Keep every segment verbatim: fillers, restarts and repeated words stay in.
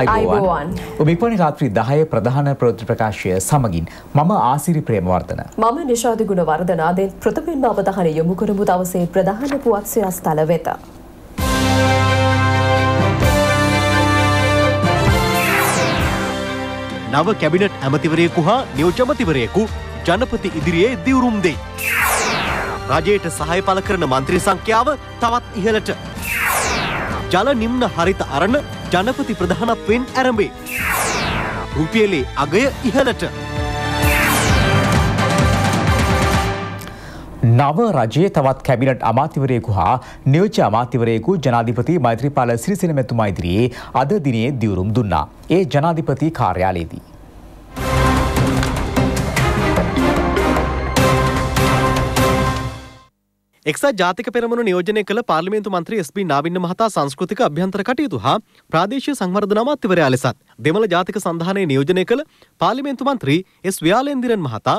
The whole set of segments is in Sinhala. අයිබෝවන් ඔබ එක්වන රාත්‍රී දහයේ ප්‍රධාන ප්‍රවෘත්ති ප්‍රකාශය සමගින් මම ආසිරි ප්‍රේමවර්ධන මම නිශාදි ගුණවර්ධන ආදී ප්‍රථමයෙන්ම අවධානය යොමු කරමු දවසේ ප්‍රධාන පුවත්සේ අස්තල වෙත නව කැබිනට් ඇමතිවරයෙකු හා නියෝජ්‍ය ඇමතිවරයෙකු ජනපති ඉදිරියේ දිවුරුම් දෙයි රජයට සහාය පළ කරන මන්ත්‍රී සංඛ්‍යාව තවත් ඉහළට ජල නිම්න හරිත අරණ ජනපති ප්‍රධානත්වයෙන් ආරම්භේ රුපියලේ අගය ඉහළට නව රජයේ තවත් කැබිනට් අමාත්‍යවරයෙකු හා නියෝජ්‍ය අමාත්‍යවරයෙකු ජනාධිපති මෛත්‍රීපාල සිරිසේන මැතිතුමා ඉදිරියේ අද දිනේ දිවුරුම් දුන්නා ඒ ජනාධිපති කාර්යාලයේදී එක්සත් ජාතික පෙරමුණ නියෝජනය කළ පාර්ලිමේන්තු මන්ත්‍රී එස්.බී. නාවින්න මහතා සංස්කෘතික අභ්‍යන්තර කටයුතු හා ප්‍රාදේශීය සංවර්ධන අමාත්‍යවරයා ලෙසත් දෙමළ ජාතික සන්ධානයේ නියෝජනය කළ පාර්ලිමේන්තු මන්ත්‍රී එස්. ව්‍යාලේන්ද්‍රන් මහතා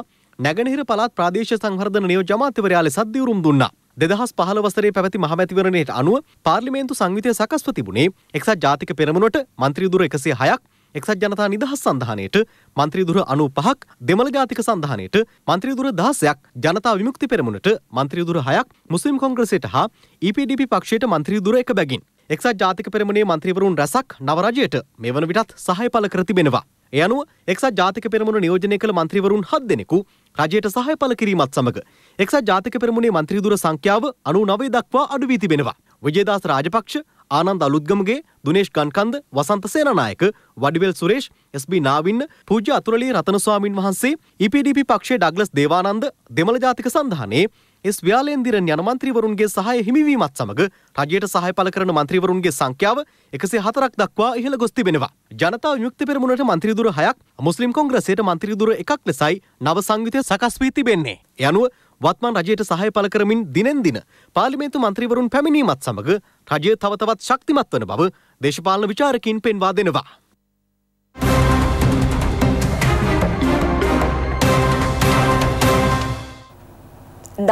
නැගෙනහිර පළාත් ප්‍රාදේශීය සංවර්ධන නියෝජ්‍ය අමාත්‍යවරයා ලෙසත් දිවුරුම් දුන්නා. දෙදහස් පහළොව වසරේ පැවති මහමැතිවරණයට අනුව පාර්ලිමේන්තු සංවිධානය සකස්ව තිබුණේ එක්සත් ජාතික පෙරමුණට මන්ත්‍රී දුර එකසිය හයක් එක්සත් ජනතා නිදහස් සංධානයට මන්ත්‍රී දුර අනූපහක් දෙමළ ජාතික සංධානයට මන්ත්‍රී දුර දහසයක් ජනතා විමුක්ති පෙරමුණට මන්ත්‍රී දුර හයක් මුස්ලිම් කොංග්‍රසයට හා ඊ පී ඩී පී පක්ෂයට මන්ත්‍රී දුර එක බැගින් එක්සත් ජාතික පෙරමුණේ මන්ත්‍රීවරුන් රැසක් නව රජයට මෙවන විටත් සහාය පළ කර තිබෙනවා. ඒ අනුව එක්සත් ජාතික පෙරමුණ නියෝජනය කළ මන්ත්‍රීවරුන් හත් දෙනෙකු රජයට සහාය පළ කිරීමත් සමග එක්සත් ජාතික පෙරමුණේ මන්ත්‍රී දුර සංඛ්‍යාව අනූ නවය දක්වා අඩු වී තිබෙනවා. විජේදාස රාජපක්ෂ ආනන්ද අලුත්ගමගේ දුනේෂ් ගන්කන්ද වසන්ත සේනානායක වඩිවේල් සුරේෂ් එස්.බී. නාවින්න පූජ්‍ය අතුරලී රතන ස්වාමින් වහන්සේ ඊ පී ඩී පී පක්ෂයේ ඩග්ලස් දේවානන්ද දෙමළ ජාතික සංධානයේ එස්. ව්‍යාලේන්ද්‍රන් යන මන්ත්‍රීවරුන්ගේ සහාය හිමිවීමත් සමග රජයට සහාය පළ කරන මන්ත්‍රීවරුන්ගේ සංඛ්‍යාව එකසිය හතරක් දක්වා ඉහළ ගොස් තිබෙනවා. ජනතා විමුක්ති පෙරමුණට මන්ත්‍රී දුර හයක් මුස්ලිම් කොංග්‍රසයට මන්ත්‍රී දුර එකක් ලෙසයි නව සංවිධානය සකස් වී තිබෙන්නේ. ඒ අනුව වත්මන් රජයට සහාය පළ කරමින් දිනෙන් දින පාර්ලිමේන්තු මන්ත්‍රීවරුන් පැමිණීමත් සමග රජය තව තවත් ශක්තිමත් වන බව දේශපාලන විචාරකීන් පෙන්වා දෙනවා.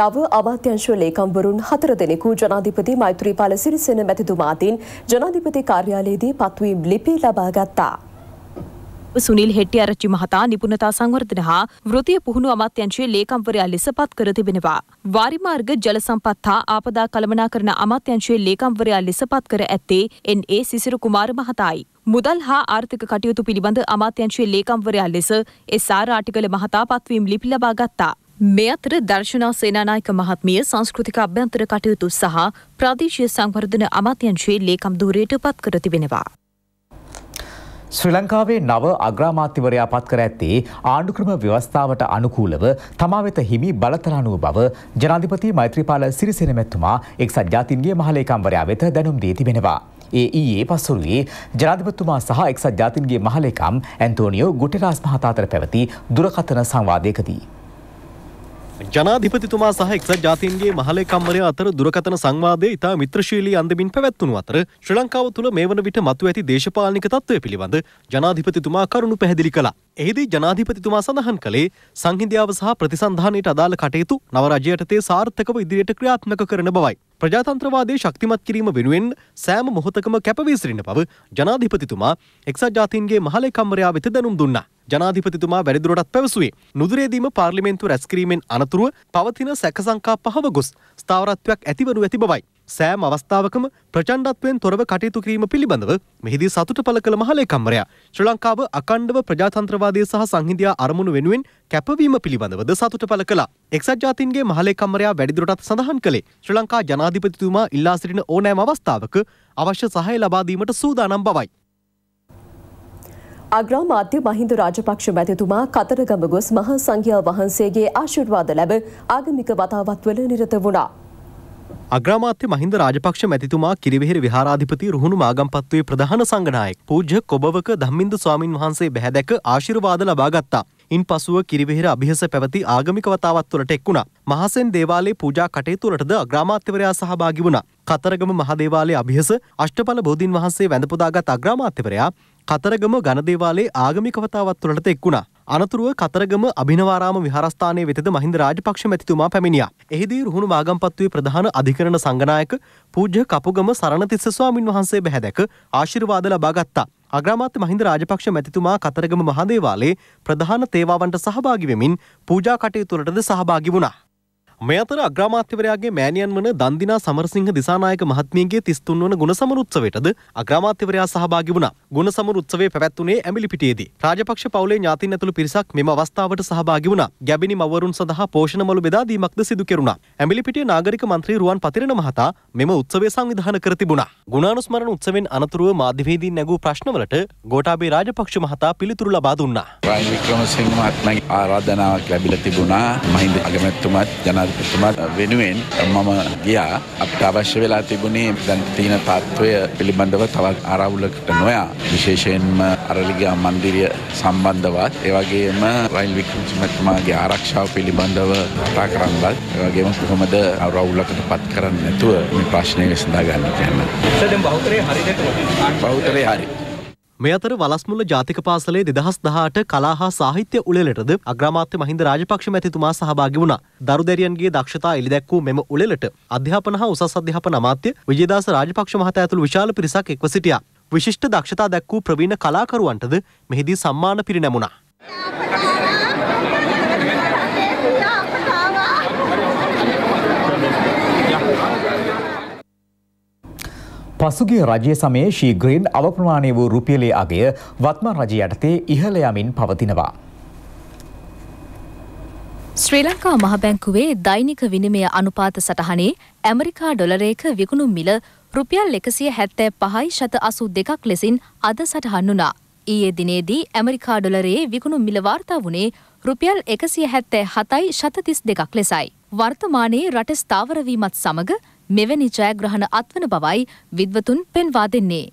නව අමාත්‍යංශ ලේකම්වරුන් හතර දෙනෙකු ජනාධිපති මෛත්‍රීපාල සිරිසේන මැතිතුමාගෙන් ජනාධිපති කාර්යාලයේදී පත්වීම් ලිපි ලබා ගත්තා. සුනිල් හෙට්ටිආරච්චි මහතා නිපුණතා සංවර්ධන හා වෘත්තීය පුහුණු අමාත්‍යංශයේ ලේකම්වරයා ලෙස පත් කර තිබෙනවා. වාරිමාර්ග ජල සම්පත් හා ආපදා කළමනාකරණ අමාත්‍යංශයේ ලේකම්වරයා ලෙස පත් කර ඇත්තේ එන්.ඒ. සිසිරු කුමාර මහතායි. මුදල් හා ආර්ථික කටයුතු පිළිබඳ අමාත්‍යංශයේ ලේකම්වරයා ලෙස එස්.ආර්. රාටිගල මහතා පත්වීම් ලිපි ලබා ගත්තා. මේ අතර දර්ශනා සේනානායක මහත්මිය සංස්කෘතික අභ්‍යන්තර කටයුතු සහ ප්‍රාදේශීය සංවර්ධන අමාත්‍යංශයේ ලේකම් ධූරයට පත් කර තිබෙනවා. ශ්‍රී ලංකාවේ නව අග්‍රාමාත්‍යවරයා පත් කර ඇත්තේ ආණ්ඩුක්‍රම ව්‍යවස්ථාවට අනුකූලව තමා වෙත හිමි බලතලානුව බව ජනාධිපති මෛත්‍රීපාල සිරිසේන මැතිතුමා එක්සත් ජාතීන්ගේ මහලේකම්වරයා වෙත දැනුම් දී තිබෙනවා. ඒ ඊයේ පසුරුවේ ජනාධිපතිතුමා සහ එක්සත් ජාතීන්ගේ මහලේකම් ඇන්තෝනියෝ ගුටෙරාස් මහතා අතර පැවති දුරකථන සංවාදයකදී ජනාධිපතිතුමා සහ එක්සත් ජාතීන්ගේ මහලේකම්වරයා අතර දුරකථන සංවාදය ඉතා මිත්‍රශීලී අන්දමින් පැවැත්වුණු අතර ශ්‍රී ලංකාව තුළ මේ වන විට මතු ඇති දේශපාලනික තත්ත්වය පිළිබඳ ජනාධිපතිතුමා කරුණු පැහැදිලි කළා. එහිදී ජනාධිපතිතුමා සඳහන් කළේ සංහිඳියාව සහ ප්‍රතිසන්ධානයට අදාළ කටයුතු නව රජයට තේ සාර්ථකව ඉදිරියට ක්‍රියාත්මක කරන බවයි. ප්‍රජාතන්ත්‍රවාදයේ ශක්තිමත් කිරීම වෙනුවෙන් සෑම මොහොතකම කැපවී සිටින බව ජනාධිපතිතුමා එක්සත් ජාතීන්ගේ මහලේකම්වරයා වෙත දැනුම් දුන්නා. ජනාධිපතිතුමා වැඩිදුරටත් පැවසුවේ නුදුරේදීම පාර්ලිමේන්තු රැස්කිරීමෙන් අනතුරුව පවතින සැකසංකා පහව ගොස් ස්ථාවරත්වයක් ඇතිවනු ඇති බවයි. සෑම අවස්ථාවකම ප්‍රචණ්ඩත්වයෙන් තොරව කටයුතු කිරීම පිළිබඳව මෙහිදී සතුට පළ කළ මහලේකම්වරයා ශ්‍රී ලංකාව අඛණ්ඩව ප්‍රජාතන්ත්‍රවාදයේ සහ සංහිඳියා අරමුණු වෙනුවෙන් කැපවීම පිළිබඳවද සතුට පළ කළා. එක්සත් ජාතීන්ගේ මහලේකම්වරයා වැඩිදුරටත් සඳහන් කළේ ශ්‍රී ලංකා ජනාධිපතිතුමා ඉල්ලා සිටින ඕනෑම අවස්ථාවක අවශ්‍ය සහාය ලබා දීමට සූදානම් බවයි. අග්‍රාමාත්‍ය මහින්ද රාජපක්ෂ මැතිතුමා කතරගම ගොස් මහා සංඝයා වහන්සේගේ ආශිර්වාද ලැබ ආගමික වතාවත්වල නිරත වුණා. අග්‍රාමාත්‍ය මහින්ද රාජපක්ෂ මැතිතුමා කිරිවෙහෙර විහාරාධිපති රුහුණු මාගම්පත්තුවේ ප්‍රධාන සංඝනායක පූජ්‍ය කොබවක ධම්මින්ද ස්වාමින් වහන්සේ බැහැදැක ආශිර්වාද ලබා ගත්තා. ඉන්පසුව කිරිවෙහෙර අභියස පැවති ආගමික වතාවත්වලට එක් වුණා. මහසෙන් දේවාලයේ පූජා කටයුතු වලටද අග්‍රාමාත්‍යවරයා සහභාගී වුණා. කතරගම මහදේවාලයේ අභියස අෂ්ටඵල බෝධීන් වහන්සේ වැඳපොදාගත් අග්‍රාමාත්‍යවරයා කතරගම ගණදේවාලයේ ආගමික වතාවත්වලට එක් වුණා. අනතුරුව කතරගම අභිනවාරාම විහාරස්ථානයේ වෙතද මහින්ද රාජපක්ෂ මැතිතුමා පැමිණියා. එහිදී රුහුණු මාගම්පත්තුවේ ප්‍රධාන අධිකරණ සංඝනායක පූජ්‍ය කපුගම සරණතිස්ස ස්වාමින් වහන්සේ බැහැදැක ආශිර්වාද ලබා ගත්තා. අග්‍රාමාත්‍ය මහින්ද රාජපක්ෂ මැතිතුමා කතරගම මහදේවාලයේ ප්‍රධාන තේවාවන්ට සහභාගී වෙමින් පූජා කටයුතු වලටද සහභාගී වුණා. මේ අතර අග්‍රාමාත්‍යවරයාගේ මෑණියන් වන දන්දිනා සමරසිංහ දිසානායක මහත්මියගේ තිස් තුන් වන ගුණසමර උත්සවයටද අග්‍රාමාත්‍යවරයා සහභාගී වුණා. ගුණසමර උත්සවයේ පැවැත්ුණේ ඇඹිලිපිටියේදී. රාජපක්ෂ පවුලේ ඥාතීන් ඇතුළු පිරිසක් මෙම අවස්ථාවට සහභාගී වුණා. ගැබිනි මව්වරුන් සඳහා පෝෂණ මළු බෙදා දීමක්ද සිදු කෙරුණා. ඇඹිලිපිටිය නාගරික මන්ත්‍රී රුවන් පතිරණ මහතා මෙම උත්සවය සංවිධානය කර තිබුණා. ගුණානුස්මරණ උත්සවයෙන් අනතුරුව මාධ්‍යවේදීන් නැගූ ප්‍රශ්නවලට ගෝඨාභය රාජපක්ෂ මහතා පිළිතුරු ලබා දුන්නා. රනිල් වික්‍රමසිංහ මහත්මයාගේ ආරාධනාවක් ලැබිලා තිබුණා. මහින්ද අගමැතිතුමාත් ජනාධිපති වෙනුවෙන් මම ගියා. අපට අවශ්‍ය වෙලා තිබුණේ දැන් තියෙන තත්ත්වය පිළිබඳව තවත් ආරවුලකට නොයා, විශේෂයෙන්ම අරලිගා මන්දිරය සම්බන්ධවත්, ඒ වගේම රයිල් වික්‍රමතුමාගේ ආරක්ෂාව පිළිබඳව කතා කරන්නත්, ඒ වගේම කොහොමද ආරවුලකටපත් කරන්නේ නැතුව මේ ප්‍රශ්නේ විසඳා ගන්න කියන. දැන් බහුතරේ හරියට බහුතරේ හරියට මේ අතර වලස්මුල ජාතික පාසලේ දෙදහස් දහඅට කලා හා සාහිත්‍ය උළෙලටද අග්‍රාමාත්‍ය මහින්ද රාජපක්ෂ මැතිතුමා සහභාගී වුණා. දරුදැරියන්ගේ දක්ෂතා එළිදැක්වූ මෙම උළෙලට අධ්‍යාපන හා උසස් අධ්‍යාපන අමාත්‍ය විජේදාස රාජපක්ෂ මහතා ඇතුළු විශාල පිරිසක් එක්ව සිටියා. විශිෂ්ට දක්ෂතා දැක්වූ ප්‍රවීණ කලාකරුවන්ටද මෙහිදී සම්මාන පිරිනැමුණා. පසුගිය රජය සමයේ ශීඝ්‍රයෙන් අවප්‍රමාණය වූ රුපියලේ අගය වත්මන් රජය යටතේ ඉහළ යමින් පවතිනවා. ශ්‍රී ලංකා මහ බැංකුවේ දෛනික විනිමය අනුපාත සටහනේ ඇමරිකා ඩොලරයක විකුණු මිල රුපියල් එකසිය හැත්තෑ පහයි ශත අසූ දෙකක් ලෙසින් අද සටහන් වුණා. ඊයේ දිනේදී ඇමරිකා ඩොලරයේ විකුණු මිල වාර්තා වුණේ රුපියල් එකසිය හැත්තෑ හතයි ශත තිස් දෙකක් ලෙසයි. වර්තමානයේ රට ස්ථාවර වීමත් සමග මෙවැනි ජයග්‍රහණ අත්වන බවයි විද්වතුන් පෙන්වා දෙන්නේ.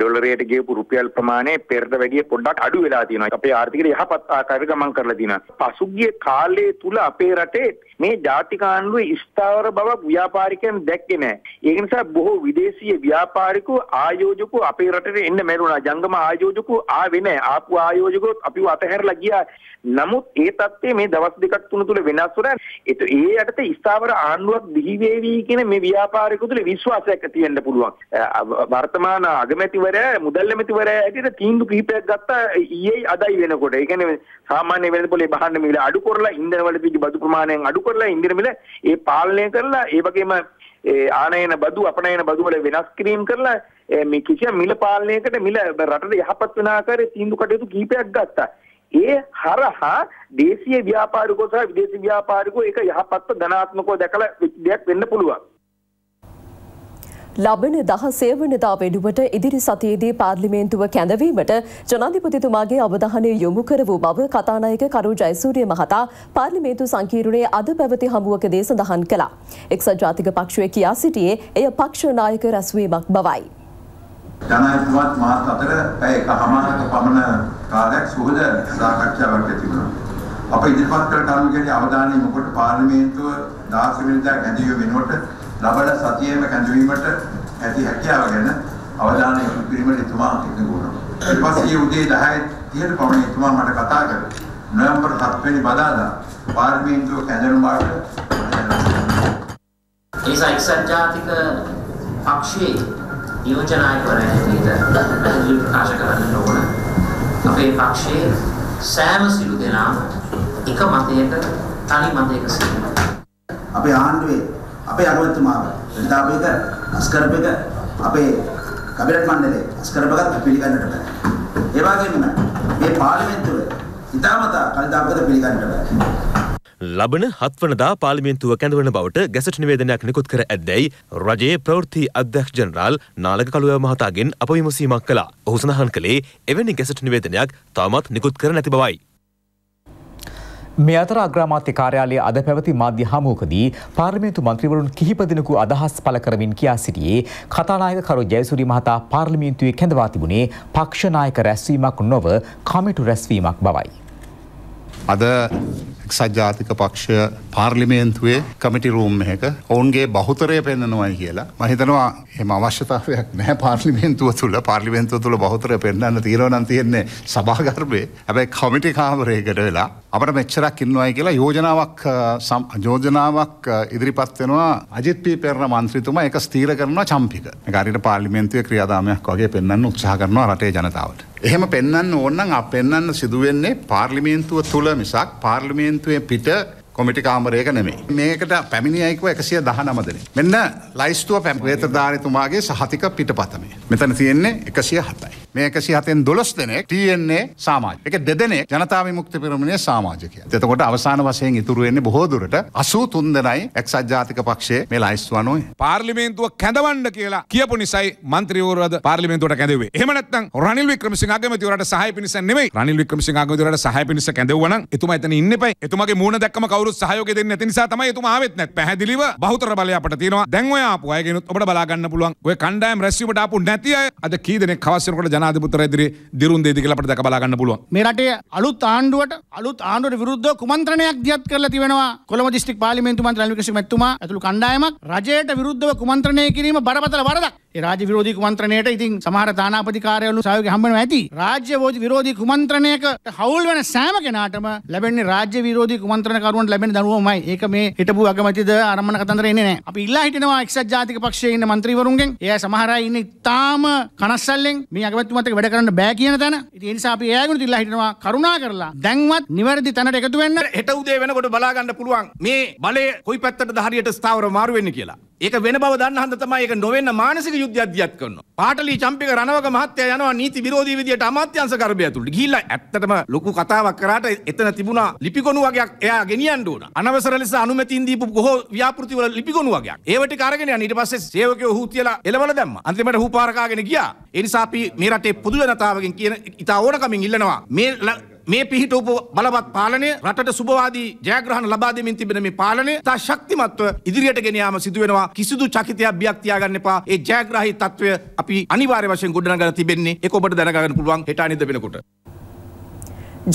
ඩොලරයට ගියපු රුපියල් ප්‍රමාණය පෙරට වැඩිය පොඩ්ඩක් අඩු වෙලා තියෙනවා. අපේ ආර්ථිකය යහපත් ආකාරයක ගමන් කරලා තියෙනවා. පසුගිය කාලය තුල අපේ රටේ මේ ජාතික ආණ්ඩුවේ ස්ථාවර බවක් ව්‍යාපාරිකයන් දැක්කේ නැහැ. ඒක නිසා බොහෝ විදේශීය ව්‍යාපාරිකෝ ආයෝජකෝ අපේ රටේ එන්න මැරුණා. ජංගම ආයෝජකෝ ආවේ නැහැ. ආපු ආයෝජකෝ අපිව අතහැරලා ගියා. නමුත් ඒ තත්ත්වය මේ දවස් දෙකක් තුන තුල වෙනස් වුණා. ඒ යටතේ ස්ථාවර ආණ්ඩුවක් බිහි වේවි කියන මේ ව්‍යාපාරිකෝ තුල විශ්වාසයක් ඇති වෙන්න පුළුවන්. වර්තමාන අගමැති මුදල් ඇමතිවරයා ඇටියට තීන්දුව කිහිපයක් ගත්තා ඊයේ අදයි වෙනකොට. ඒ කියන්නේ සාමාන්‍ය වෙළඳපොලේ බහන්න මිල අඩු කරලා, ඉන්ධන වල තිබි බදු ප්‍රමාණයෙන් අඩු කරලා, ඉන්ධන මිල ඒ පාලනය කරලා, ඒ වගේම ඒ ආනයන බදු අපනයන බදු වල වෙනස් කිරීම කරලා මේ කිසියම් මිල පාලනයකට මිල රටට යහපත් වෙන ආකාරයේ තීන්දුව කටයුතු කිහිපයක් ගත්තා. ඒ හරහා දේශීය ව්‍යාපාරිකෝ සහ විදේශීය ව්‍යාපාරිකෝ ඒක යහපත්ව ධනාත්මකව දැකලා දෙයක් වෙන්න පුළුවන්. ලබන දහසය වනදා වෙනුවට ඉදිරි සතියේදී පාර්ලිමේන්තුව කැඳවීමට ජනාධිපතිතුමාගේ අවධානය යොමු කර වූ බව කතානායක කරු ජයසූරිය මහතා පාර්ලිමේන්තු සංකීර්ණයේ අද පැවති හමුවකදී සඳහන් කළා. එක්සත් ජාතික පක්ෂය කියා සිටියේ එය පක්ෂ නායක රැස්වීමක් බවයි. ජනාධිපතිතුමාත් මාත් අතර පැය එකහමාරක පමණ කාලයක් සුහද සාකච්ඡාවක් ඇති වුණා. අප ඉදිරිපත් කළ කරුණු ගැන අවධානය යොමු කොට පාර්ලිමේන්තුව දහස වෙනිදා කැඳවීම වෙනුවට ලබන සතියේම කැඳවීමට ඇති හැකියාව ගැන අවධානය යොමු කිරීමට එතුමා එකඟ වුණා. ඊට පස්සේ උදේ දහය තිහට පමණ එතුමා මට කතා කළා. නොවැම්බර් හත වෙනි බදාදා පාර්ලිමේන්තුව කැඳවීම මාර්ග ඒසා එක්සත් ජාතික පක්ෂයේ නියෝජන අයවරේ විදිහට ප්‍රකාශ කරන්න ඕන. අපේ පක්ෂයේ සෑම සිළු දෙනා එක මතයක තනි මතයක සිටිනවා. අපේ ආණ්ඩුවේ අපේ අගමැතිතුමාව ලලිතාභයක අස්කරපේක අපේ කැබිනට් මණ්ඩලයේ අස්කරපකත් පිළිගන්නට බෑ. ඒ වගේම මේ පාර්ලිමේන්තුව ඉතාමතා කල්දාපකද පිළිගන්නට බෑ. ලබන හත් වනදා පාර්ලිමේන්තුව කැඳවන බවට ගැසට් නිවේදනයක් නිකුත් කර ඇද්දැයි රජයේ ප්‍රවෘත්ති අධ්‍යක්ෂ ජනරාල් නාලක කළුවැව මහතාගෙන් අප විමසීමක් කළා. ඔහු සඳහන් කළේ එවැනි ගැසට් නිවේදනයක් තවමත් නිකුත් කර නැති බවයි. මේ අතර අග්‍රාමාත්‍ය කාර්යාලය අද පැවති මාධ්‍ය හමුවකදී පාර්ලිමේන්තු මන්ත්‍රීවරුන් කිහිප දෙනෙකු අදහස් පළ කරමින් කියා සිටියේ කතානායක කරු ජයසූරිය මහතා පාර්ලිමේන්තුවේ කැඳවා තිබුණේ පක්ෂ නායක රැස්වීමක් නොව කමිටු රැස්වීමක් බවයි. අද एक्साजातिक पक्षय पार्लिमेंटुवे कमिटी रूम में का उनके बहुतरे पे ननवाई किया महितनवा हेम आवश्यकता है नह पार्लिमेंटु तुला पार्लिमेंटु तुला बहुतरे पे नन तीरों नंती ने सभागार में अबे कमिटी काम रहे करे ला अब अपने मेचरा किन्नवाई किया योजनावक योजनावक इद्रिपत्तनवा अजित पी पेरना मानसितुमा एक स्थिर करना चंपिक गाड़ी पार्लिमेंटुवे क्रियादामे कगे पे नन उत्साह करना रटे जनता आवट එහෙම පෙන්වන්න ඕන නම් අප පෙන්වන්න සිදු වෙන්නේ පාර්ලිමේන්තුව තුල මිසක් පාර්ලිමේන්තුවේ පිට කොමිටි කාමරයක නෙමෙයි. මේකට පැමිණි අය කිව්ව එකසිය දහනව දෙනෙක්. මෙන්න ලයිස්තුව වේතරදාරිතුමාගේ සහතික පිටපතමේ. මෙතන තියෙන්නේ එකසිය හතයි. මේ එකසිය හතෙන් දොළොස් දෙනෙක් ටී එන් ඒ සමාජික. ඒක දෙදෙනෙක් ජනතා විමුක්ති පෙරමුණේ සමාජිකයන්. එතකොට අවසාන වශයෙන් ඉතුරු වෙන්නේ බොහෝ දුරට අසූ තුන් දෙනයි එක්සත් ජාතික පක්ෂයේ මේ ලයිස්තුව අනුවයි. පාර්ලිමේන්තුව කැඳවන්න කියලා කියපු නිසායි മന്ത്രിවරුවද පාර්ලිමේන්තුවට කැඳෙව්වේ. එහෙම නැත්නම් රනිල් වික්‍රමසිංහ අගමැතිවරයාට සහාය පිණිස නෙමෙයි. රනිල් වික්‍රමසිංහ අගමැතිවරයාට සහාය පිණිස කැඳෙවුවා නම් එතුමා එතන ඉන්න එපයි. එතුමාගේ මූණ දැක්කම सहयोगी देने तीन साथ में तुम आवेत नहीं पहली व बहुत बलिया पड़ती ना देंगे आप आएगी बड़ा बला करना पुलवांग वे कंडा एम रेस्यू बट आप नहीं आए अद की देने खास से जनाधिपतर दिरे दिरुन दे दिखला पड़ता का बला करना पुलवांग मेरा टे अलुत आंडुट अलुत आंडुट विरुद्ध कुमंत्रण ने अध्यत कर लेती वेनवा कोलम डिस्ट्रिक्ट पार्लियामेंट तुम अंतराल विकसित में तुम अतुल कंडा एम राजेट विरुद्ध व कुमंत्रण ने किरी में बराबर बराबर राज्य विरोधी कुमंत्रण एट इथिंग समाहर दानापति कार्य सहयोगी हम महती राज्य विरोधी कुमंत्रण एक हौल वन सैम के नाटम लबेन राज्य विरोधी कुमंत्रण करुण लबेन धनुमय एक में हिटबू अगमति आरमण कतंत्र इन्हें अब इला हिटनवा एक्सत जाति के पक्ष इन मंत्री वरुंगे ये समाहर इन ताम कणसलिंग मी अगमति मत वेड करन बैक येन तन इन सापि यागुन इला हिटनवा करुणा करला दंगवत निवर्दि तनट एकतु वेन्न हिट उदे वेनකොට බලා ගන්න පුළුවන් මේ බලය කොයි පැත්තටද හරියට ස්ථාවර මාරු වෙන්නේ කියලා ඒක වෙන බව දන්න හන්ද තමයි ඒක නොවෙන්න මානසික යුද්ධයක් දියත් කරනවා. පාටලී චම්පික රණවක මහත්තයා යනවා නීති විරෝධී විදියට අමාත්‍යාංශ ගර්භය ඇතුළට. ගිහිල්ලා ඇත්තටම ලොකු කතාවක් කරාට එතන තිබුණා ලිපිගොනු වගේක් එයා ගෙනියන්න ඕන. අනවසර ලෙස අනුමැතින් දීපු බොහෝ ව්‍යාපෘති වල ලිපිගොනු වගේක්. ඒව ටික අරගෙන යන ඊට පස්සේ සේවකයෝ හූ තියලා එලවල දැම්මා. අන්තිමට හූ පාර කාගෙන ගියා. ඒ නිසා අපි මේ රටේ පොදු ජනතාවගෙන් කියන ඉතා ඕනකමින් ඉල්ලනවා මේ මේ පිහිටවපු බලවත් පාලනය රටට සුබවාදී ජයග්‍රහණ ලබා දෙමින් තිබෙන මේ පාලනය තා ශක්තිමත්ව ඉදිරියට ගෙන යාම සිදු වෙනවා. කිසිදු චකිතයක් බියක් තියාගන්න එපා. ඒ ජයග්‍රාහී තත්වය අපි අනිවාර්ය වශයෙන් ගොඩනගා තිබෙන්නේ. ඒක ඔබට දැනගන්න පුළුවන් හෙට අනිද්දා වෙනකොට.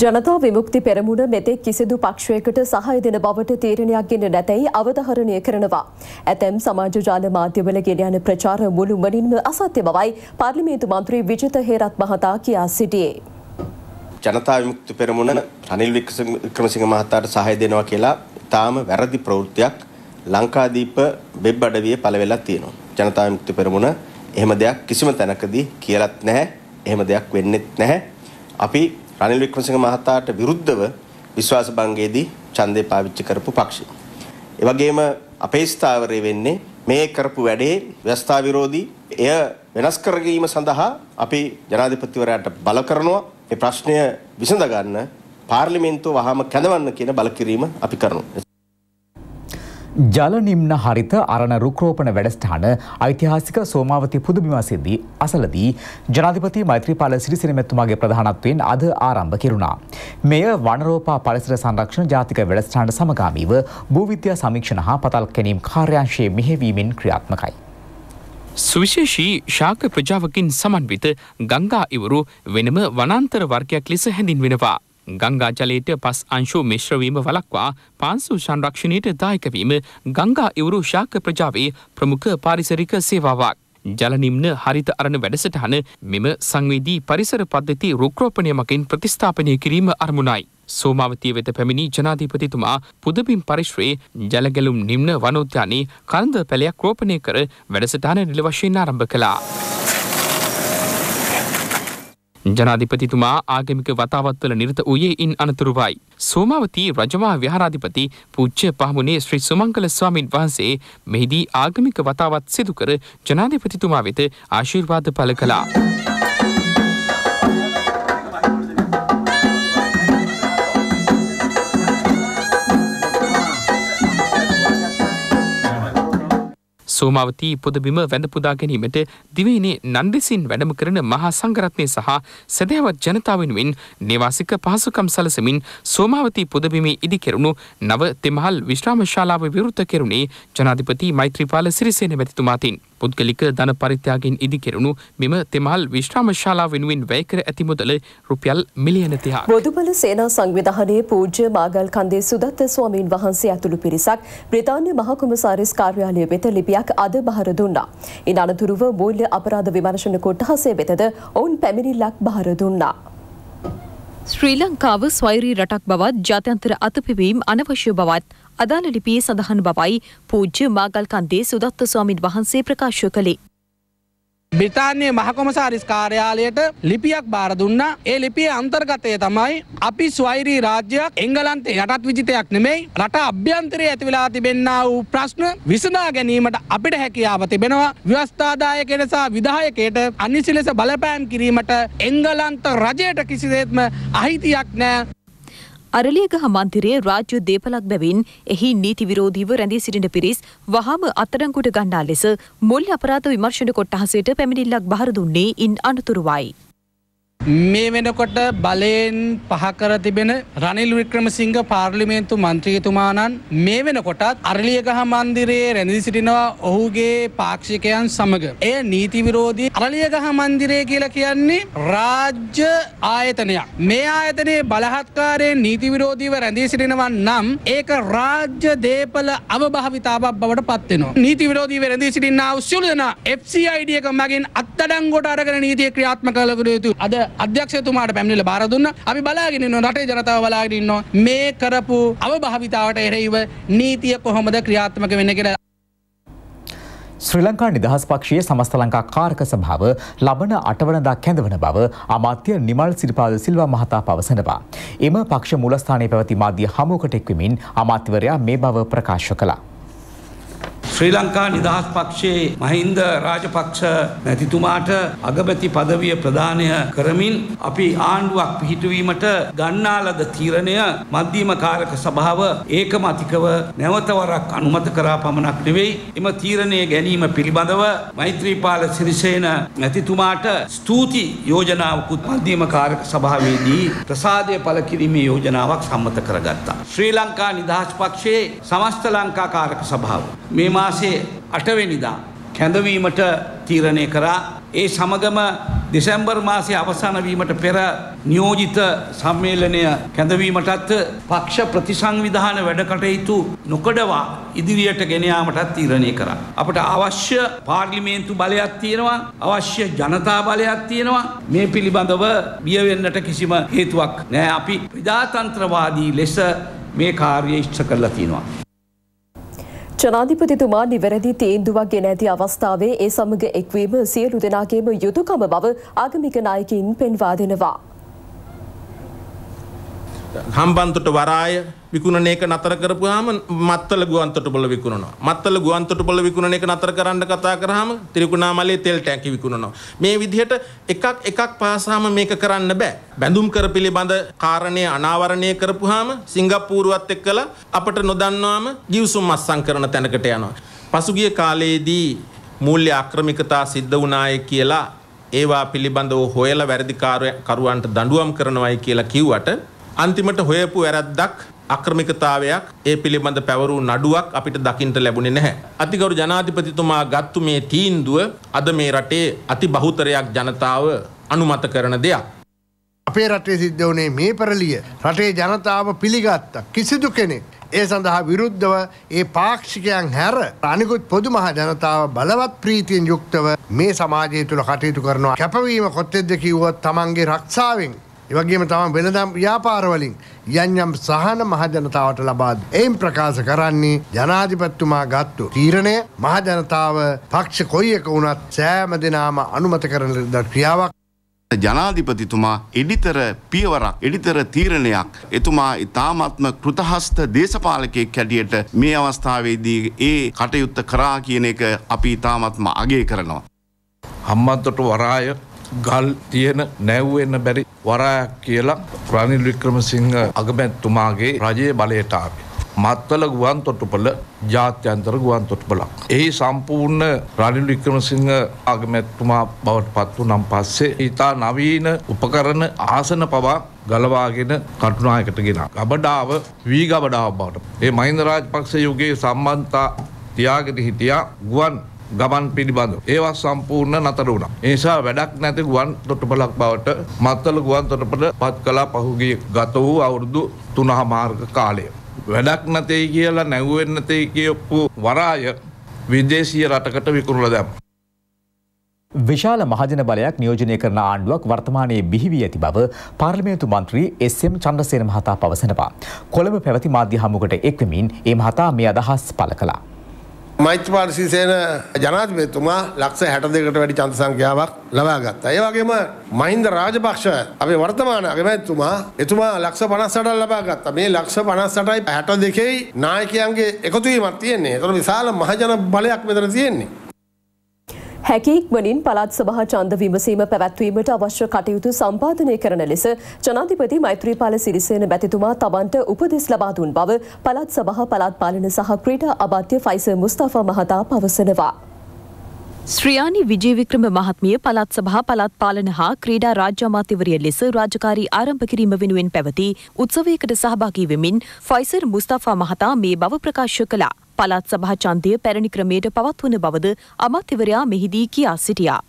ජනතා විමුක්ති පෙරමුණ මෙතෙක් කිසිදු පක්ෂයකට සහාය දෙන බවට තීරණයක් ගෙන නැතයි අවධාරණය කරනවා. ඇතැම් සමාජ ජාල මාධ්‍යවල ගෙන යන ප්‍රචාර මුළුමනින්ම අසත්‍ය බවයි පාර්ලිමේන්තු මන්ත්‍රී විජිත හේරත් මහතා කියා සිටියේ. जनता विमुक्ति पेरमुण रनिल विक्रमसिंह महताट सहाय देना केला ताम वैरधि प्रवृत्तियाक लंकादीप बेब अडविये पलवेला तीनों जनता विमुक्ति पेरमुण एहम देयक किसिम तनकदी कियलत नह एहम देयक वेन्नेत नह अपि रनिल विक्रमसिंह महताट विरुद्धव विश्वास भंगेदी चंदे पाविच्चि करपु पक्ष ए वगेम अपे स्थावरे वेन्ने මේ කරපු වැඩේ ව්‍යවස්ථා විරෝධී එය වෙනස් කර ගැනීම සඳහා අපි ජනාධිපතිවරයාට බල කරනවා. මේ ප්‍රශ්නය විසඳ ගන්න පාර්ලිමේන්තුව වහාම කැඳවන්න කියන බල කිරීම අපි කරනවා. ජල නිම්න හරිත අරණ රුක්‍රෝපණ වැඩසටහන ඓතිහාසික සෝමාවතී පුදුබිමසෙදී අසලදී ජනාධිපති මෛත්‍රීපාල සිරිසේන මැතිතුමාගේ ප්‍රධානත්වයෙන් අද ආරම්භ කෙරුණා. මෙය වනරෝපා පරිසර සංරක්ෂණ ජාතික වැඩසටහනට සමගාමීව භූවිද්‍යා සමීක්ෂණ හා පතල් කැණීම් කාර්යාංශයේ මෙහෙවීමෙන් ක්‍රියාත්මකයි. සුවිශේෂී ශාක ප්‍රජාවකින් සමන්විත ගංගා ඉවුරු වෙනම වනාන්තර වර්ගයක් ලෙස හැඳින්වෙනවා. ගංගා ජලයට පස් අංශු මිශ්‍රවීම වළක්වා පාංශු සංරක්ෂණයට දායකවීම ගංගා ඉවුරු ශාක ප්‍රජාවේ ප්‍රමුඛ පාරිසරික සේවාවක්. ජල නිම්න හරිත අරණ වැඩසටහන මෙම සංවේදී පරිසර පද්ධති රුක්‍රෝපණය මගින් ප්‍රතිස්ථාපනය කිරීම අරමුණයි. සෝමාවතිය වෙත පැමිණි ජනාධිපතිතුමා පුදබිම් පරිශ්‍රයේ ජලගැලුම් නිම්න වනෝද්‍යානයේ කන්ද පැලයක් රෝපණය කර වැඩසටහන නිල වශයෙන් ආරම්භ කළා. ජනාධිපතිතුමා ආගමික වතාවත්වල නිරත වූයේ ඉන් අනතුරුවයි. සෝමාවතී රජමා විහාරාධිපති පූජ්‍ය පහමුණේ ශ්‍රී සුමංගල ස්වාමින් වහන්සේ මෙහිදී ආගමික වතාවත් සිදු කර ජනාධිපතිතුමා වෙත ආශිර්වාද පළ කළා. සෝමාවතී පොද බිම වැඳ පුදා ගැනීමට දිවයිනේ නන්දිසින් වැඩම කරන මහා සංඝරත්නය සහ සදහවත් ජනතාව වෙනුවෙන් නිවාසික පහසුකම් සැලසමින් සෝමාවතී පොද බිමේ ඉදි කෙරුණු නව තෙමහල් විශ්‍රාම ශාලාව විවෘත කෙරුණේ ජනාධිපති මෛත්‍රීපාල සිරිසේන මැතිතුමා තින් පුද්ගලික ධන පරිත්‍යාගයෙන් ඉදි කෙරුණු මෙම තෙමහල් විශ්‍රාම ශාලාව වෙනුවෙන් වැය කර ඇති මුදල රුපියල් මිලියන තිහක්. බොදුබල සේනා සංවිධානයේ පූජ්‍ය මාගල් කන්දේ සුදත්ත ස්වාමීන් වහන්සේ ඇතුළු පිරිසක් බ්‍රිතාන්‍ය මහා කොමසාරිස් කාර්යාලය වෙත ලිපියක් අද බහර දුන්නා. ඉන් අනතුරුව මූල්‍ය අපරාධ විමර්ශන කොටහසේ වෙතද ඔවුන් පැමිණිල්ලක් බහර දුන්නා. ශ්‍රී ලංකාව ස්වෛරී රටක් බවත් ජාත්‍යන්තර අතපෙවීම් අනවශ්‍ය බවත් අදාළ ලිපියේ සඳහන් බවයි පූජ්‍ය මාගල් කන්දේ සුදත්ත ස්වාමීන් වහන්සේ ප්‍රකාශ කළේ. බ්‍රිතාන්‍ය මහා කොමසාරිස් කාර්යාලයට ලිපියක් බාර දුන්නා. ඒ ලිපියේ අන්තර්ගතය තමයි අපි ස්වෛරී රාජ්‍යයක්, එංගලන්තේ යටත් විජිතයක් නෙමෙයි. රට අභ්‍යන්තරයේ ඇති වෙලා තිබෙනා වූ ප්‍රශ්න විසඳා ගැනීමට අපිට හැකියාව තිබෙනවා. ව්‍යවස්ථාදායකයන සහ විධායකයට අනිසි ලෙස බලපෑම් කිරීමට එංගලන්ත රජයට කිසිසේත්ම අයිතියක් නැහැ. අරලියගහ මන්දිරයේ රාජ්‍ය දේපලක් බැවින් එහි නීති විරෝධීව රැඳී සිටින පිරිස් වහාම අත්අඩංගුවට ගන්නා ලෙස මුල් අපරාධ විමර්ශන කොට්ටහසට පැමිණිල්ලක් බහර දුන්නේ ඉන් අනතුරුවයි. මේ වෙනකොට බලයෙන් පහකර තිබෙන රනිල් වික්‍රමසිංහ පාර්ලිමේන්තු මන්ත්‍රීතුමාණන් මේ වෙනකොටත් අරලියගහ මන්දිරයේ රැඳී සිටිනවා ඔහුගේ පාක්ෂිකයන් සමග. එය නීති විරෝධී. අරලියගහ මන්දිරය කියලා කියන්නේ රාජ්‍ය ආයතනයක්. මේ ආයතනයේ බලහත්කාරයෙන් නීති විරෝධීව රැඳී සිටිනවා නම් ඒක රාජ්‍ය දේපල අවභාවිතාවක් බවට පත් වෙනවා. නීති විරෝධීව රැඳී සිටිනා වූ සියලු දෙනා එෆ් සී අයි ඩී එක මගින් අත්අඩංගුවට අරගෙන නීතිය ක්‍රියාත්මක කළ යුතු. අද අධ්‍යක්ෂතුමාට පැමිණිල්ල බාර දුන්නා. අපි බලාගෙන ඉන්නවා, රටේ ජනතාව බලාගෙන ඉන්නවා මේ කරපු අවභාවිතාවට එරෙහිව නීතිය කොහොමද ක්‍රියාත්මක වෙන්නේ කියලා. ශ්‍රී ලංකා නිදහස් පක්ෂයේ සමස්ත ලංකා කාර්ක සභාව ලබන අටවනදා කැඳවන බව අමාත්‍ය නිමල් සිරිපාද සිල්වා මහතා පවසනවා. එම පක්ෂ මූලස්ථානයේ පැවති මාධ්‍ය හමුවකට එක්වමින් අමාත්‍යවරයා මේ බව ප්‍රකාශ කළා. ශ්‍රී ලංකා නිදහස් පක්ෂයේ මහින්ද රාජපක්ෂ මැතිතුමාට අගමැති පදවිය ප්‍රදානය කරමින් අපි ආණ්ඩුවක් පිහිටුවීමට ගන්නා ලද තීරණය මධ්‍යම කාර්ක සභාව ඒකමතිකව නැවත වරක් අනුමත කරා පමණක් නෙවෙයි, එම තීරණය ගැනීම පිළිබඳව මෛත්‍රීපාල සිරිසේන මැතිතුමාට ස්තුති යෝජනාවකුත් මධ්‍යම කාර්ක සභාවේදී ප්‍රසාදය පළ කිරීමේ යෝජනාවක් සම්මත කරගත්තා. ශ්‍රී ලංකා නිදහස් පක්ෂයේ සමස්ත ලංකා කාර්ක සභාව මේ මාසේ අටවෙනිදා කැඳවීමට තීරණය කරා. ඒ සමගම දෙසැම්බර් මාසයේ අවසන් වීමට පෙර නියෝජිත සම්මේලනය කැඳවීමටත් පක්ෂ ප්‍රතිසංවිධාන වැඩකටයුතු නොකඩවා ඉදිරියට ගෙන යාමටත් තීරණය කරා. අපට අවශ්‍ය පාර්ලිමේන්තු බලයක් තියෙනවා, අවශ්‍ය ජනතා බලයක් තියෙනවා. මේ පිළිබඳව බිය වෙන්නට කිසිම හේතුවක් නැහැ. අපි ප්‍රජාතන්ත්‍රවාදී ලෙස මේ කාර්යය ඉෂ්ට කරලා තියෙනවා. ජනාධිපතිතුමා නිවැරදි තීන්දුවක් ගෙන ඇති අවස්ථාවේ ඒ සමග එක්වීම සියලු දෙනාගේම යුතුකම බව ආගමික නායකයින් පෙන්වා දෙනවා. හම්බන්තොට වරාය විකුණන එක නතර කරපුවාම මත්තල ගුවන්තොටුපොළ විකුණනවා. මත්තල ගුවන්තොටුපොළ විකුණන එක නතර කරන්න කතා කරාම ත්‍රිකුණාමලයේ තෙල් ටැංකි විකුණනවා. මේ විදිහට එකක් එකක් පාසාම මේක කරන්න බෑ. බැඳුම් කර පිළිබඳ කාරණේ අනාවරණය කරපුවාම සිංගප්පූරුවත් එක්කලා අපට නොදන්වාම ජීවසුම් අස්සම් කරන තැනකට යනවා. පසුගිය කාලයේදී මූල්‍ය ආක්‍රමිකතා සිද්ධ වුණාය කියලා ඒවා පිළිබඳව හොයලා වැරදිකාරයන්ට දඬුවම් කරනවායි කියලා කිව්වට අන්තිමට හොයපු වැරද්දක් අක්‍රමිකතාවයක් ඒ පිළිබඳ පැවරු නඩුවක් අපිට දකින්ට ලැබුණේ නැහැ. අතිගරු ජනාධිපතිතුමා ගත්තු මේ තීන්දුව අද මේ රටේ අති බහුතරයක් ජනතාව අනුමත කරන දෙයක්. අපේ රටේ සිද්ධ වුණේ මේ පෙරලිය රටේ ජනතාව පිළිගත්තා. කිසිදු කෙනෙක් ඒ සඳහා විරුද්ධව ඒ පාක්ෂිකයන් හැර අනිකුත් පොදු මහ ජනතාව බලවත් ප්‍රීතියෙන් යුක්තව මේ සමාජය තුළ කටයුතු කරනවා. කැපවීම කොත්තෙද්ද කිව්වොත් තමන්ගේ රක්ෂාවෙන් එවගේම තමන් වෙනදම් ව්‍යාපාරවලින් යම් යම් සහන මහජනතාවට ලබා දෙයි. එයින් ප්‍රකාශ කරන්නේ ජනාධිපතිතුමා ගත්තු තීරණය මහජනතාව පක්ෂ කොයි එක වුණත් සෑම දිනම අනුමත කරන ක්‍රියාවක්. ජනාධිපතිතුමා එඩිතර පියවරක්, එඩිතර තීරණයක් එතුමා ඉතාමත්ම කෘතහස්ත දේශපාලකයෙක් හැටියට මේ අවස්ථාවේදී ඒ කටයුත්ත කරා කියන එක අපි ඉතාමත්ම අගය කරනවා. හම්බන්තොට වරාය ගල් තියෙන නැව්වෙන්න බැරි වරායක් කියලා රනිල් වික්‍රමසිංහ අගමැතිතුමාගේ රජයේ බලයට ආවේ. मातल गुवान तोट्टुपल ජාත්‍යන්තර ගුවන් තොටුපළක්. එහි සම්පූර්ණ රනිල් වික්‍රමසිංහ අගමැතිතුමා බවට පත් වුණාන් පස්සේ ඊතා නවීන උපකරණ ආසන පවා ගලවාගෙන කටුනායකට ගෙනා. ගබඩාව වී ගබඩාව බවට. ඒ මහින්ද රාජපක්ෂ යුගයේ සම්බන්ධතා තියාගෙන හිටියා ගුවන් ගමන් පිළිබඳව. ඒවා සම්පූර්ණ නතර වුණා. ඒ නිසා වැඩක් නැති ගුවන් තොටුපළක් බවට මත්තල ගුවන් තොටුපළ පත් කළා පහුගිය ගත වූ අවුරුදු තුනහ මාර්ග කාලය. වැඩක් නැතේ කියලා නැවුවෙන්න නැතේ කියපු වරාය විදේශීය රටකට විකුණලා දැම්ම. විශාල මහජන බලයක් නියෝජනය කරන ආණ්ඩුවක් වර්තමානයේ බිහි වී ඇති බව පාර්ලිමේන්තු මන්ත්‍රී එස් එම් චන්ද්‍රසේන මහතා පවසනවා. කොළඹ පැවති මාධ්‍ය හමුවකට එක්වමින් ඒ මහතා මේ අදහස් පළ කළා. මෛත්‍රීපාල සිසේන ජනාධිපතිතුමා ලක්ෂ හැට දෙකකට වැඩි ඡන්ද සංඛ්‍යාවක් ලබා ගත්තා. ඒ වගේම මහින්ද රාජපක්ෂ අපේ වර්තමාන අගමැතිතුමා එතුමා ලක්ෂ පනස් අටක් ලබා ගත්තා. මේ ලක්ෂ පනස් අටයි හැට දෙකයි නායකයන්ගේ එකතු වීමක් තියෙන්නේ. ඒතර විශාල මහජන බලයක් මෙතන තියෙන්නේ. හැකියික්මනින් පළාත් සභා ඡන්ද විමසීම පැවැත්වීමට අවශ්‍ය කටයුතු සම්පාදනය කරන ලෙස ජනාධිපති මෛත්‍රීපාල සිරිසේන මැතිතුමා තමන්ට උපදෙස් ලබා දුන් බව පළාත් සභා පළාත් පාලන සහ ක්‍රීඩා අමාත්‍ය ෆයිසර් මුස්තාෆා මහතා පවසනවා. ශ්‍රියානි විජේවික්‍රම මහත්මිය පළාත් සභා පළාත් පාලන හා ක්‍රීඩා රාජ්‍ය අමාත්‍යවරිය ලෙස රාජකාරී ආරම්භ කිරීම වෙනුවෙන් පැවති උත්සවයකට සහභාගී වෙමින් ෆයිසර් මුස්තාෆා මහතා මේ බව ප්‍රකාශ කළා. පළාත් සභා ඡන්දය පැරණි ක්‍රමයට පවත්වන බවද අමාත්‍යවරයා මෙහිදී කියා සිටියා.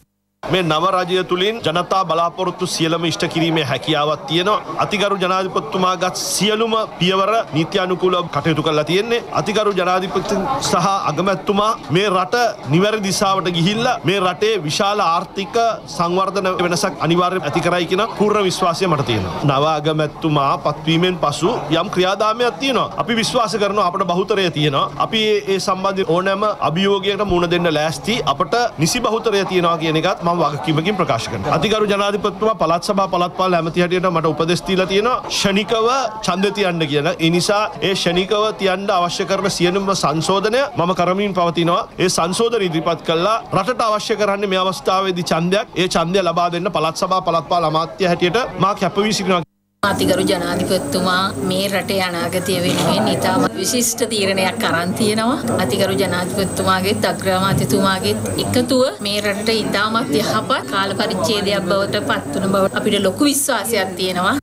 මේ නව රාජ්‍ය තුලින් ජනතා බලාපොරොත්තු සියලම ඉෂ්ට කිරීමේ හැකියාවක් තියෙනවා. අතිගරු ජනාධිපතිතුමාගත් සියලුම පියවර නීත්‍යානුකූලව කටයුතු කරලා තියෙන්නේ. අතිගරු ජනාධිපති සහ අගමැතිතුමා මේ රට නිවැරදි දිශාවට ගිහිල්ලා මේ රටේ විශාල ආර්ථික සංවර්ධන වෙනසක් අනිවාර්යයෙන් ඇති කරයි කියන පූර්ණ විශ්වාසය මට තියෙනවා. නව අගමැතිතුමා පත්වීමෙන් පසු යම් ක්‍රියාදාමයක් තියෙනවා. අපි විශ්වාස කරනවා අපිට බහුතරය තියෙනවා. අපි ඒ සම්බන්ධ ඕනෑම අභියෝගයකට මුහුණ දෙන්න ලෑස්ති. අපට නිසි බහුතරය තියෙනවා කියන එකත් වගකීමකින් ප්‍රකාශ කරනවා. අතිගරු ජනාධිපතිතුමා පළාත් සභා පළාත් පාලන ඇමති හැටියට මට උපදෙස් දීලා තියෙනවා ෂණිකව ඡන්ද තියන්න කියලා. ඒ නිසා ඒ ෂණිකව තියන්න අවශ්‍ය කරන සියලුම සංශෝධනය මම කරමින් පවතිනවා. ඒ සංශෝධන ඉදිරිපත් කළා රටට අවශ්‍ය කරන්නේ මේ අවස්ථාවේදී ඡන්දයක්. ඒ ඡන්දය ලබා දෙන්න පළාත් සභා පළාත් පාලන අමාත්‍ය හැටියට මා කැපවී සිටිනවා. අතිගරු ජනාධිපතිතුමා මේ රටේ අනාගතය වෙනුවෙන් ඉතාම විශිෂ්ට තීරණයක් අරන් තියෙනවා. අතිගරු ජනාධිපතිතුමාගේත් අග්‍රාමාත්‍යතුමාගේත් එකතුව මේ රටට ඉතාමත් යහපත් කාල පරිච්ඡේදයක් බවට පත් වුණ බව අපිට ලොකු විශ්වාසයක් තියෙනවා.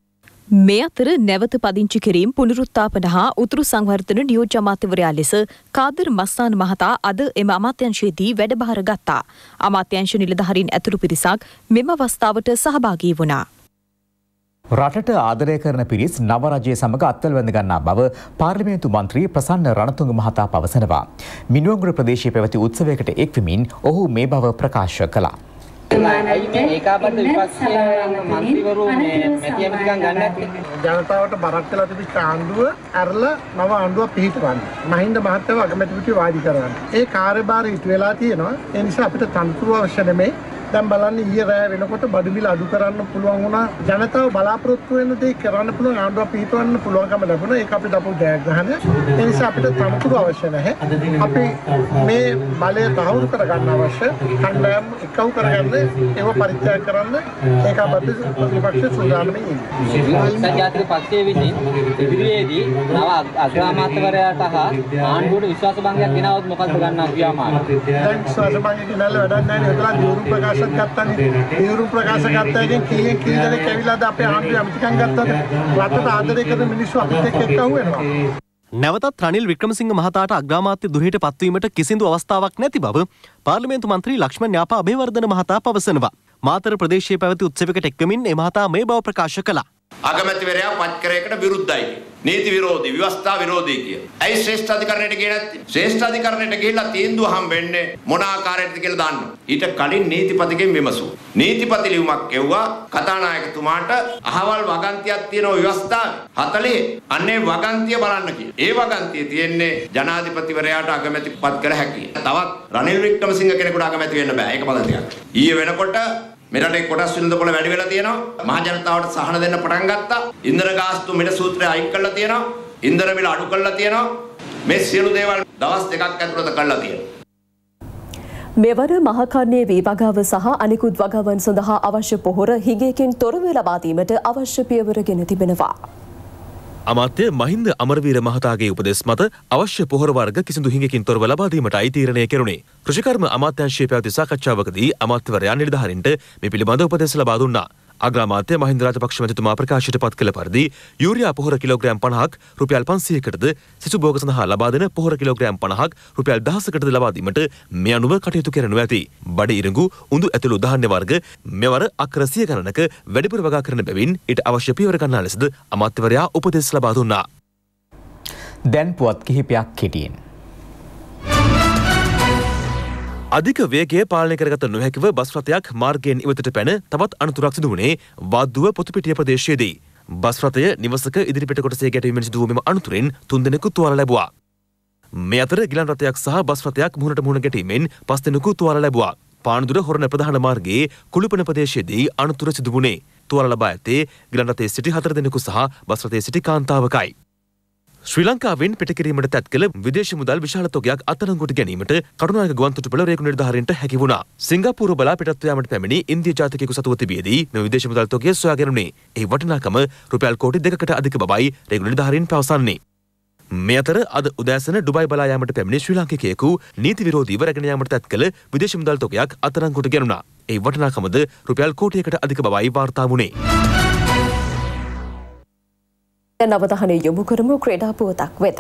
මේ අතර නැවත පදිංචි කිරීම පුනරුත්ථාපන හා උතුරු සංවර්ධන නියෝජ්‍ය අමාත්‍යවරයා ලෙස කාදර් මස්තාන් මහතා අද එම අමාත්‍යංශයේදී වැඩභාර ගත්තා. අමාත්‍යංශ නිලධාරීන් ඇතුළු පිරිසක් මෙම අවස්ථාවට සහභාගී වුණා. රටට ආදරය කරන පිරිස් නව රජය සමග අත්වල වැඳ ගන්නා බව පාර්ලිමේන්තු මන්ත්‍රී ප්‍රසන්න රණතුංග මහතා පවසනවා. මිනුවන්ගොඩ ප්‍රදේශයේ පැවති උත්සවයකට එක්වමින් ඔහු මේ බව ප්‍රකාශ කළා. ඒකාබද්ධ විපස්සය මන්ත්‍රීවරු මේ මැතිවරණ ගන්න ජනතාවට බරක් කළා තිබිච්ච ආණ්ඩුව ඇරලා නව ආණ්ඩුවක් පිහිටවන්න. මහින්ද මහත්තයා අගමැතිතුමිය වාදි කරවන්න. ඒ කාර්යභාරය ඉටු වෙලා තියෙනවා. ඒ නිසා අපිට තනතුරු අවශ්‍ය නෙමෙයි. දැන් බලන්න ඊයේ රෑ වෙනකොට බඩු මිල අඩු කරන්න පුළුවන් වුණා. ජනතාව බලාපොරොත්තු වෙන දේ කරන්න පුළුවන් ආණ්ඩුවක් පිහිටවන්න පුළුවන්කම ලැබුණා. ඒක අපිට අපු ජයග්‍රහණය. ඒ නිසා අපිට තනතුරු අවශ්‍ය නැහැ. අපි මේ බලය තහවුරු කරගන්න අවශ්‍ය කණ්ඩායම් එකතු කරගන්න ඒව පරිත්‍යාග කරන්න ඒකාබද්ධ ප්‍රතිපක්ෂ සූදානමින් ඉන්නවා. සංජාතික පක්ෂයේ විසින් ඉදිරියේදී නව අග්‍රාමාත්‍යවරයාට සහ ආණ්ඩුවට විශ්වාස භංගයක් ගෙනාවොත් මොකක්ද ගන්න අපි අමාරු. දැන් විශ්වාස භංගය ගෙනල්ලා වැඩක් නැහැ. ඒතරම් දියුණු ප්‍රකාශ ඒවරු ප්‍රකාශ ගත්තාගෙන් කී කී දෙනෙක් කැවිලාද අපේ ආණ්ඩුවේ අමතිකම් ගත්තද රටට ආදරය කරන මිනිස්සු අපිට එක්ක එක්වෙනවා. නැවතත් රනිල් වික්‍රමසිංහ මහතාට අග්‍රාමාත්‍ය දුහයට පත්වීමට කිසිදු අවස්ථාවක් නැති බව පාර්ලිමේන්තු මන්ත්‍රී ලක්ෂ්මන් යාපා අබේවර්ධන මහතා පවසනවා. මාතර ප්‍රදේශයේ පැවති උත්සවයකට එක්වමින් ඒ මහතා මේ බව ප්‍රකාශ කළා. අගමැතිවරයා පත්කරයකට විරුද්ධයි. නීති විරෝධී, ව්‍යවස්ථා විරෝධී කියලා. ඇයි ශ්‍රේෂ්ඨ අධිකරණයට ගියේ නැත්තේ? ශ්‍රේෂ්ඨ අධිකරණයට ගිහිල්ලා තීන්දුව හම්බෙන්නේ මොන ආකාරයකටද කියලා දාන්න. ඊට කලින් නීතිපතිගෙන් විමසුවා. නීතිපති ලියුමක් එවුවා කතානායකතුමාට අහවල් වගන්තියක් තියෙනවා ව්‍යවස්ථාවේ හතළිහේ. අන්නේ වගන්තිය බලන්න කියලා. ඒ වගන්තිය තියෙන්නේ ජනාධිපතිවරයාට අගමැති පත් කළ හැකි. තවත් රනිල් වික්‍රමසිංහ කෙනෙකුට අගමැති වෙන්න බෑ. ඒක බලන්න. ඊයේ වෙනකොට මෙරටේ කොටස් වෙනද පොළ වැඩි වෙලා තියෙනවා. මහ ජනතාවට සහන දෙන්න පටන් ගත්තා. ඉන්ධන ගාස්තු මිල සූත්‍රය අයින් කරලා තියෙනවා. ඉන්ධන මිල අඩු කරලා තියෙනවා. මේ සියලු දේවල් දවස් දෙකක් ඇතුළත කරලා තියෙනවා. මෙවර මහකන්නේ වී වගාව සහ අනිකුත් වගාවන් සඳහා අවශ්‍ය පොහොර හිගයකින් තොරව ලබා දීමට අවශ්‍ය පියවර ගෙන තිබෙනවා. අමාත්‍ය මහින්ද අමරවීර මහතාගේ උපදෙස් මත අවශ්‍ය පොහොර වර්ග කිසිදු හිඟකින් තොරව ලබා දීමටයි තීරණය කෙරුණේ. කෘෂිකර්ම අමාත්‍යාංශයේ පැවති සාකච්ඡාවකදී අමාත්‍යවරයා නිලධාරීන්ට මේ පිළිබඳ උපදෙස් ලබා දුන්නා. අග්‍රාමාත්‍ය මහින්ද රාජපක්ෂ මැතිතුමා ප්‍රකාශයට පත් කළ පරිදි යූරියා පොහොර කිලෝග්‍රෑම් පනහක් රුපියල් පන්සීයකටද සිසු භෝග සඳහා ලබා දෙන පොහොර කිලෝග්‍රෑම් පනහක් රුපියල් දහසකටද ලබා දීමට මේ අනුව කටයුතු කරනු ඇති. බඩ ඉරිඟු, උඳු ඇතුළු ධාන්‍ය වර්ග මෙවර අක්කර සිය ගණනක වැඩිපුර වගා කරන බැවින් ඊට අවශ්‍ය පියවර ගන්නා ලෙසද අමාත්‍යවරයා උපදෙස් ලබා දුන්නා. දැන් පුවත් කිහිපයක් කෙටියෙන්. अधिक वेगे पालने करगत නොහැකිව बस रथයක් මාර්ගයෙන් ඉවතට පැන තවත් අනතුරක් සිදු වුණේ වද්දුව පොතුපිටිය ප්‍රදේශයේදී. බස් රථය නිවසක ඉදිරිපිට කොටසේ ගැටීමෙන් සිදු වූ මෙම අනතුරෙන් තුන්දෙනෙකු තුවාල ලැබුවා. මේ අතර ගිලන් රථයක් සහ බස් රථයක් මුහුණට මුහුණ ගැටීමෙන් පස්දෙනෙකු තුවාල ලැබුවා. පානදුර හොරණ ප්‍රධාන මාර්ගයේ කුළුපන ප්‍රදේශයේදී අනතුර සිදු වුණේ. තුවාල ලබා ඇත්තේ ගිලන් රථයේ සිටි හතර දෙනෙකු සහ බස් රථයේ සිටි කාන්තාවකයි. ශ්‍රී ලංකාවෙන් පිටකිරීමට තැත් කළ විදේශ මුදල් විශාල තොගයක් අත්අඩංගුවට ගැනීමට කරුණායක ගුවන්තොටුපළ රේගු නිලධාරීන්ට හැකි වුණා. සිංගප්පූරු බලා පිටත්ව යාමට පැමිණි ඉන්දිය ජාතිකයෙකු සතුව තිබියදී මෙම විදේශ මුදල් තොගය සොයාගැනුණේ. එහි වටිනාකම රුපියල් කෝටි දෙකකට අධික බවයි රේගු නිලධාරීන් පවසන්නේ. මේ අතර අද උදෑසන ඩුබායි බලා යාමට පැමිණි ශ්‍රී ලාංකිකයෙකු නීති විරෝධීව රැගෙන යාමට තැත් කළ විදේශ මුදල් තොගයක් අත්අඩංගුවට ගැනුණා. එහි වටිනාකමද රුපියල් කෝටියකට අධික බවයි වාර්තා වුණේ. नवदहने यमुकरमु क्रीडा पुवतक वेत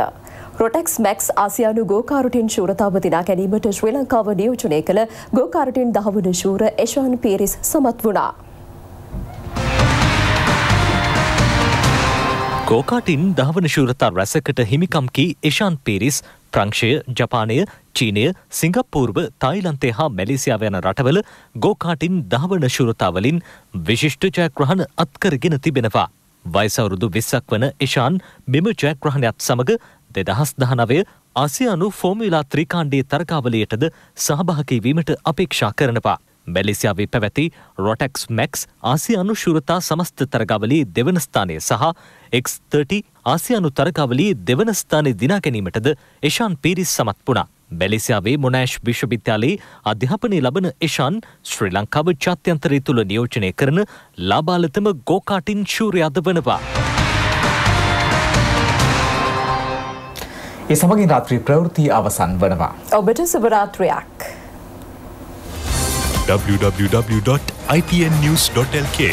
रोटेक्स मैक्स आसियानु गोकारुटिन शूरताव दिना ගැනීමට ශ්‍රී ලංකාව නියෝජනය කළ ගෝකාරුටින් දහවන ශූර එෂාන් පීරිස් සමත් වුණා. ගෝකාටින් දහවන ශූරතා රැසකට හිමිකම් කී එෂාන් පීරිස් ප්‍රංශය, ජපානය, චීනය, සිංගප්පූර්ව, තායිලන්තය හා මැලේසියාව යන රටවල ගෝකාටින් දහවන ශූරතාවලින් විශිෂ්ට ජයග්‍රහණ අත්කරගෙන තිබෙනවා. වයිසවුරුදු විස්සක් වන එෂාන් මෙම ජයග්‍රහණයත් සමඟ දෙදහස් දහනවය ආසියානු ෆෝමියුලා ත්‍රිකාණ්ඩයේ තරගාවලියටද සහභාගීවීමට අපේක්ෂා කරනවා. මැලේසියාවේ පැවැති රොටැක්ස් මැක්ස් ආසියානු ශූරතා සමස්ත තරගාවලියේ දෙවන ස්ථානය සහ එක්ස් තිස් ආසියානු තරගාවලියේ දෙවන ස්ථානය දිනා ගැනීමටද එෂාන් පීරිස් සමත් වුණා. මැලේසියාවේ මොනෑෂ් විශ්වවිද්‍යාලයේ අධ්‍යාපනය ලබන එෂාන් ශ්‍රී ලංකාව ජාත්‍යන්තරය තුළ නියෝජනය කරන ලාබාලතම ගෝකාටින් ශූරයාද වනවා. ඒ සමගින් රාත්‍රී ප්‍රවෘත්ති අවසන් වනවා. ඔබට සුබ රාත්‍රියක්. w w w dot i p n news dot l k